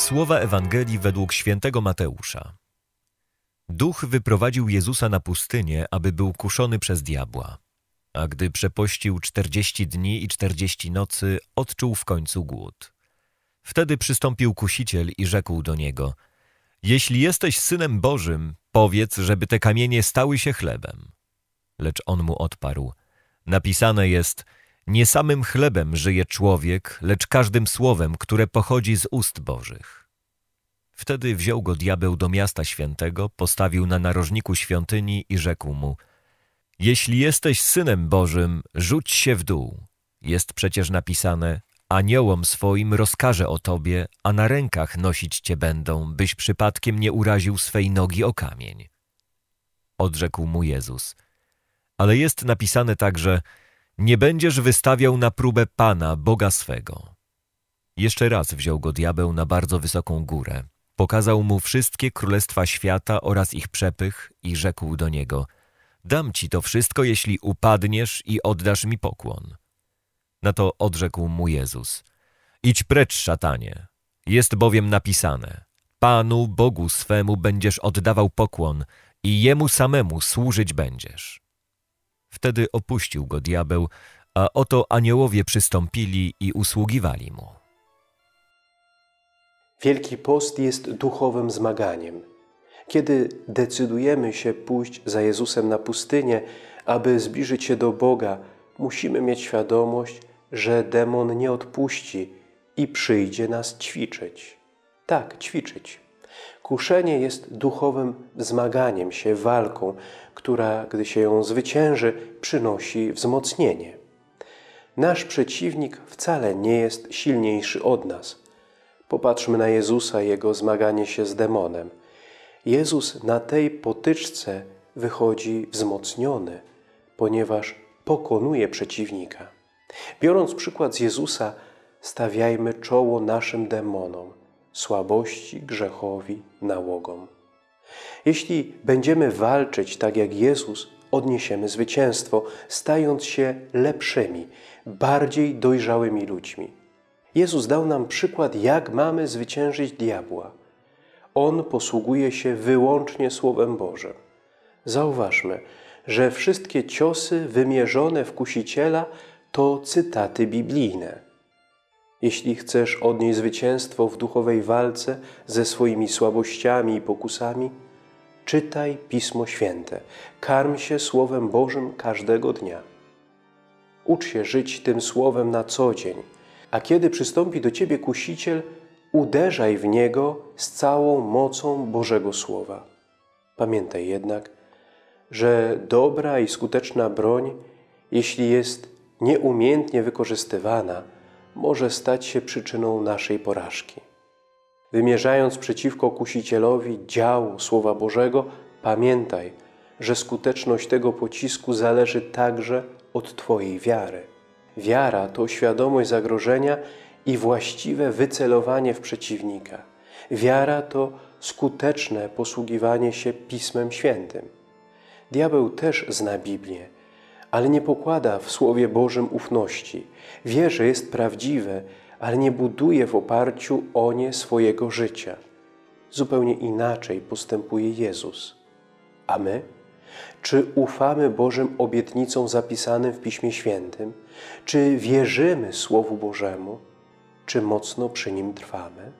Słowa Ewangelii według świętego Mateusza. Duch wyprowadził Jezusa na pustynię, aby był kuszony przez diabła. A gdy przepościł 40 dni i 40 nocy, odczuł w końcu głód. Wtedy przystąpił kusiciel i rzekł do niego: „Jeśli jesteś Synem Bożym, powiedz, żeby te kamienie stały się chlebem”. Lecz on mu odparł: „Napisane jest: nie samym chlebem żyje człowiek, lecz każdym słowem, które pochodzi z ust Bożych”. Wtedy wziął go diabeł do miasta świętego, postawił na narożniku świątyni i rzekł mu: „Jeśli jesteś Synem Bożym, rzuć się w dół. Jest przecież napisane: aniołom swoim rozkaże o tobie, a na rękach nosić cię będą, byś przypadkiem nie uraził swej nogi o kamień”. Odrzekł mu Jezus: „Ale jest napisane także: nie będziesz wystawiał na próbę Pana, Boga swego”. Jeszcze raz wziął go diabeł na bardzo wysoką górę, pokazał mu wszystkie królestwa świata oraz ich przepych i rzekł do niego: „Dam ci to wszystko, jeśli upadniesz i oddasz mi pokłon”. Na to odrzekł mu Jezus: „Idź precz, szatanie, jest bowiem napisane: Panu, Bogu swemu będziesz oddawał pokłon i Jemu samemu służyć będziesz”. Wtedy opuścił go diabeł, a oto aniołowie przystąpili i usługiwali mu. Wielki Post jest duchowym zmaganiem. Kiedy decydujemy się pójść za Jezusem na pustynię, aby zbliżyć się do Boga, musimy mieć świadomość, że demon nie odpuści i przyjdzie nas ćwiczyć. Tak, ćwiczyć. Kuszenie jest duchowym wzmaganiem się, walką, która, gdy się ją zwycięży, przynosi wzmocnienie. Nasz przeciwnik wcale nie jest silniejszy od nas. Popatrzmy na Jezusa i Jego zmaganie się z demonem. Jezus na tej potyczce wychodzi wzmocniony, ponieważ pokonuje przeciwnika. Biorąc przykład z Jezusa, stawiajmy czoło naszym demonom, słabości, grzechowi, nałogom. Jeśli będziemy walczyć tak jak Jezus, odniesiemy zwycięstwo, stając się lepszymi, bardziej dojrzałymi ludźmi. Jezus dał nam przykład, jak mamy zwyciężyć diabła. On posługuje się wyłącznie Słowem Bożym. Zauważmy, że wszystkie ciosy wymierzone w kusiciela to cytaty biblijne. Jeśli chcesz odnieść zwycięstwo w duchowej walce ze swoimi słabościami i pokusami, czytaj Pismo Święte, karm się Słowem Bożym każdego dnia. Ucz się żyć tym Słowem na co dzień, a kiedy przystąpi do ciebie kusiciel, uderzaj w niego z całą mocą Bożego Słowa. Pamiętaj jednak, że dobra i skuteczna broń, jeśli jest nieumiejętnie wykorzystywana, może stać się przyczyną naszej porażki. Wymierzając przeciwko kusicielowi dział Słowa Bożego, pamiętaj, że skuteczność tego pocisku zależy także od twojej wiary. Wiara to świadomość zagrożenia i właściwe wycelowanie w przeciwnika. Wiara to skuteczne posługiwanie się Pismem Świętym. Diabeł też zna Biblię, ale nie pokłada w Słowie Bożym ufności. Wie, że jest prawdziwe, ale nie buduje w oparciu o nie swojego życia. Zupełnie inaczej postępuje Jezus. A my? Czy ufamy Bożym obietnicom zapisanym w Piśmie Świętym? Czy wierzymy Słowu Bożemu? Czy mocno przy nim trwamy?